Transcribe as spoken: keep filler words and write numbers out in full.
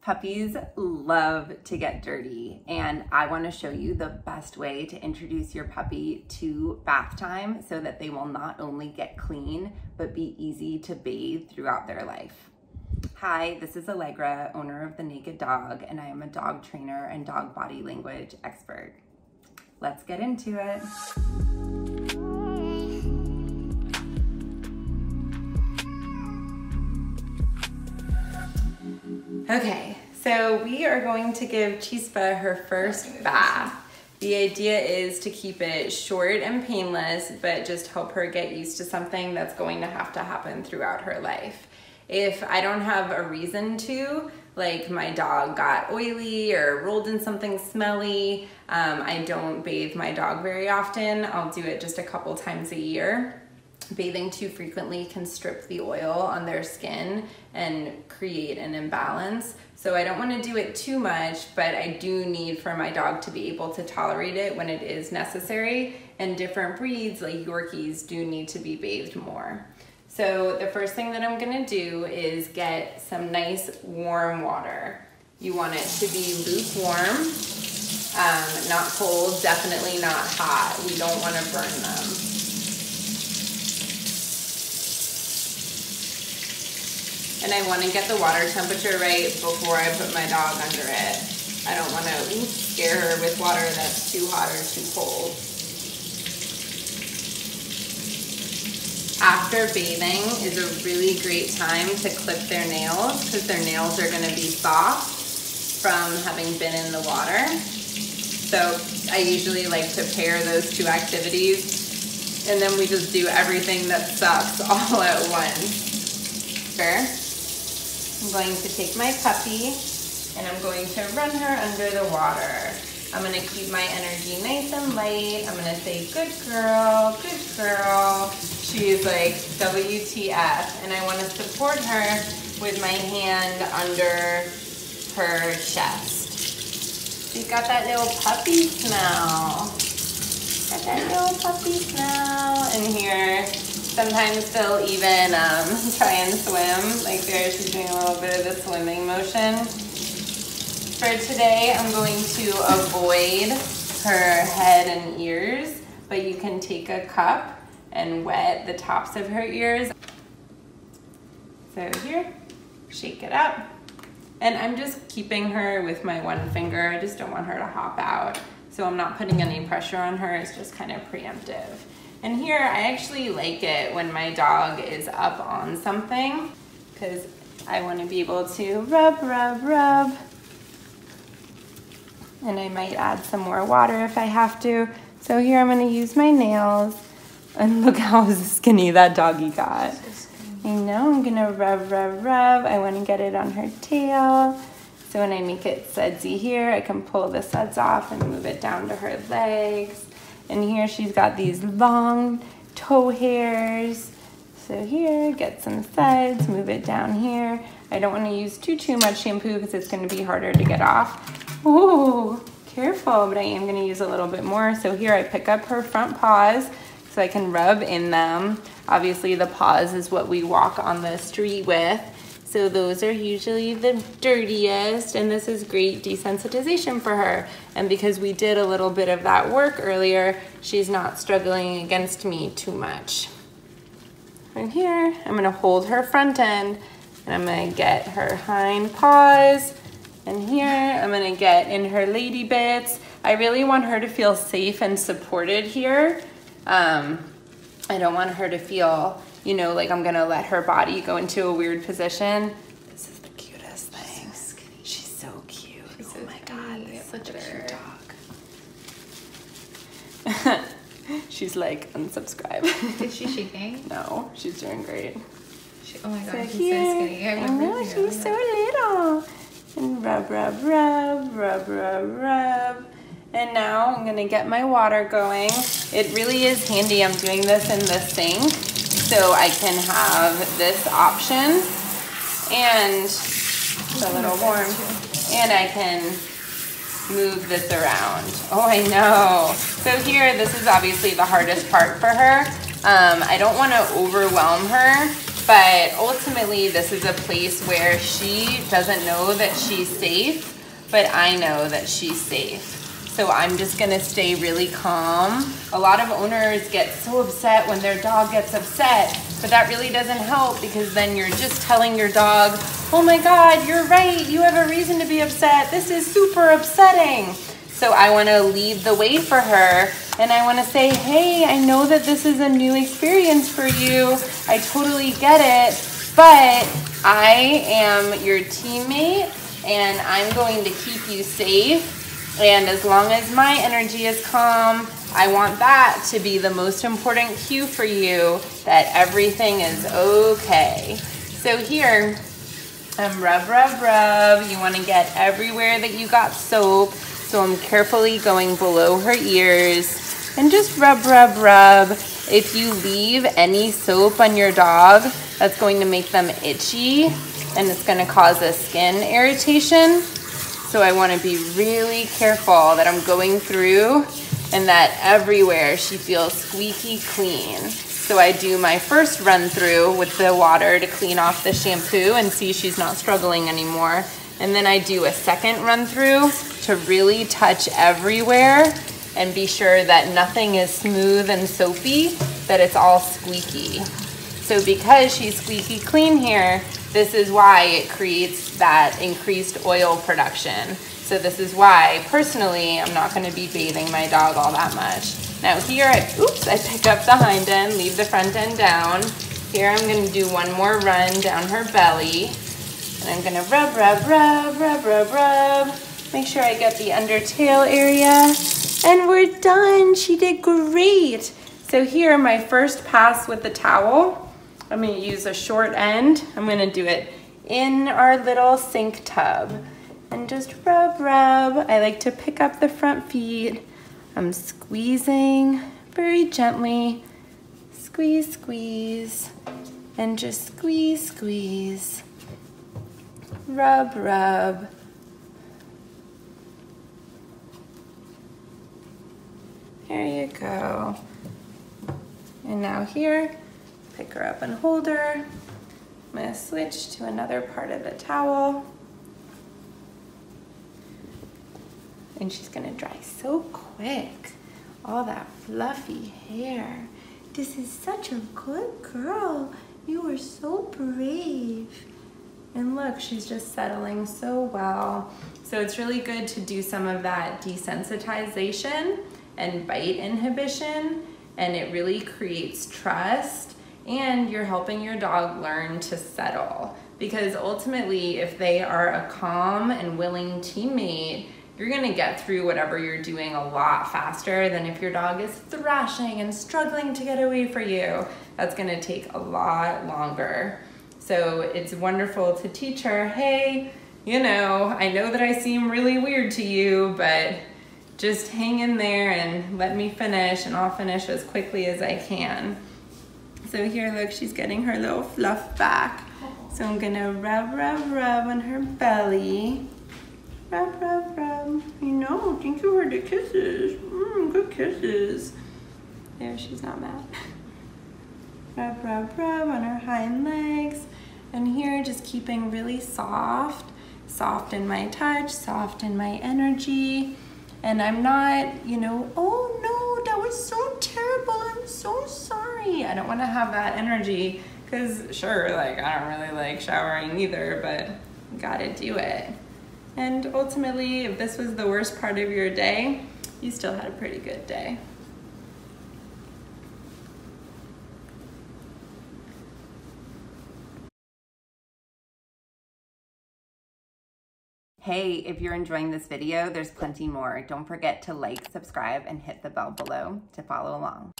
Puppies love to get dirty, and I want to show you the best way to introduce your puppy to bath time so that they will not only get clean, but be easy to bathe throughout their life. Hi, this is Allegra, owner of The Naked Dog, and I am a dog trainer and dog body language expert. Let's get into it. Okay, so we are going to give Chispa her first bath. The idea is to keep it short and painless, but just help her get used to something that's going to have to happen throughout her life. If I don't have a reason to, like my dog got oily or rolled in something smelly, um, I don't bathe my dog very often. I'll do it just a couple times a year. Bathing too frequently can strip the oil on their skin and create an imbalance. So I don't want to do it too much, but I do need for my dog to be able to tolerate it when it is necessary. And different breeds like Yorkies do need to be bathed more. So the first thing that I'm going to do is get some nice warm water. You want it to be lukewarm, um, not cold, definitely not hot. We don't want to burn them. And I want to get the water temperature right before I put my dog under it. I don't want to scare her with water that's too hot or too cold. After bathing is a really great time to clip their nails because their nails are going to be soft from having been in the water. So I usually like to pair those two activities, and then we just do everything that sucks all at once. I'm going to take my puppy and I'm going to run her under the water. I'm going to keep my energy nice and light. I'm going to say, good girl, good girl. She's like, W T F. And I want to support her with my hand under her chest. She's got that little puppy smell. Got that little puppy smell in here. Sometimes they'll even um, try and swim. Like there, she's doing a little bit of the swimming motion. For today, I'm going to avoid her head and ears, but you can take a cup and wet the tops of her ears. So here, shake it up. And I'm just keeping her with my one finger. I just don't want her to hop out. So I'm not putting any pressure on her. It's just kind of preemptive. And here, I actually like it when my dog is up on something because I want to be able to rub, rub, rub. And I might add some more water if I have to. So here I'm going to use my nails. And look how skinny that doggy got. So I know I'm going to rub, rub, rub. I want to get it on her tail. So when I make it sudsy here, I can pull the suds off and move it down to her legs. And here she's got these long toe hairs. So here, get some suds, move it down here. I don't want to use too, too much shampoo because it's going to be harder to get off. Ooh, careful, but I am going to use a little bit more. So here I pick up her front paws so I can rub in them. Obviously the paws is what we walk on the street with. So those are usually the dirtiest, and this is great desensitization for her. And because we did a little bit of that work earlier, she's not struggling against me too much. And here, I'm gonna hold her front end, and I'm gonna get her hind paws. And here, I'm gonna get in her lady bits. I really want her to feel safe and supported here. Um, I don't want her to feel, you know, like I'm gonna let her body go into a weird position. This is the cutest thing. She's so, She's so cute. She's oh so my god, this is such a cute dog. She's like, unsubscribe. Is she shaking? No, she's doing great. She, oh my god, so she's cute. So skinny. I, I know, she's really so little. And rub, rub, rub, rub, rub, rub. And now I'm gonna get my water going. It really is handy. I'm doing this in the sink, so I can have this option and it's a little warm, and I can move this around. Oh, I know. So here, this is obviously the hardest part for her. Um, I don't want to overwhelm her but ultimately this is a place where she doesn't know that she's safe, but I know that she's safe. So I'm just gonna stay really calm. A lot of owners get so upset when their dog gets upset, but that really doesn't help, because then you're just telling your dog, oh my God, you're right, you have a reason to be upset. This is super upsetting. So I wanna lead the way for her, and I wanna say, hey, I know that this is a new experience for you. I totally get it, but I am your teammate and I'm going to keep you safe. And as long as my energy is calm, I want that to be the most important cue for you that everything is okay. So here, um, rub, rub, rub. You wanna get everywhere that you got soap. So I'm carefully going below her ears and just rub, rub, rub. If you leave any soap on your dog, that's going to make them itchy and it's gonna cause a skin irritation. So I wanna be really careful that I'm going through and that everywhere she feels squeaky clean. So I do my first run through with the water to clean off the shampoo and see she's not struggling anymore. And then I do a second run through to really touch everywhere and be sure that nothing is smooth and soapy, that it's all squeaky. So because she's squeaky clean here, this is why it creates that increased oil production. So this is why, personally, I'm not gonna be bathing my dog all that much. Now here, I, oops, I pick up the hind end, leave the front end down. Here I'm gonna do one more run down her belly. And I'm gonna rub, rub, rub, rub, rub, rub. Make sure I get the under tail area. And we're done, she did great. So here, my first pass with the towel. I'm gonna use a short end. I'm gonna do it in our little sink tub. And just rub, rub. I like to pick up the front feet. I'm squeezing very gently. Squeeze, squeeze. And just squeeze, squeeze. Rub, rub. There you go. And now here, pick her up and hold her. I'm gonna switch to another part of the towel. And she's gonna dry so quick. All that fluffy hair. This is such a good girl. You are so brave. And look, she's just settling so well. So it's really good to do some of that desensitization and bite inhibition, and it really creates trust. And you're helping your dog learn to settle, because ultimately if they are a calm and willing teammate, you're gonna get through whatever you're doing a lot faster than if your dog is thrashing and struggling to get away from you. That's gonna take a lot longer. So it's wonderful to teach her, hey, you know, I know that I seem really weird to you, but just hang in there and let me finish, and I'll finish as quickly as I can. So here, look, she's getting her little fluff back. So I'm gonna rub, rub, rub on her belly. Rub, rub, rub. You know, thank you for the kisses. Mmm, good kisses. There, she's not mad. Rub, rub, rub on her hind legs. And here, just keeping really soft. Soft in my touch, soft in my energy. And I'm not, you know, oh no, that was so terrible, I'm so sorry. I don't want to have that energy, because sure, like, I don't really like showering either, but gotta do it. And ultimately, if this was the worst part of your day, you still had a pretty good day. Hey, if you're enjoying this video, there's plenty more. Don't forget to like, subscribe, and hit the bell below to follow along.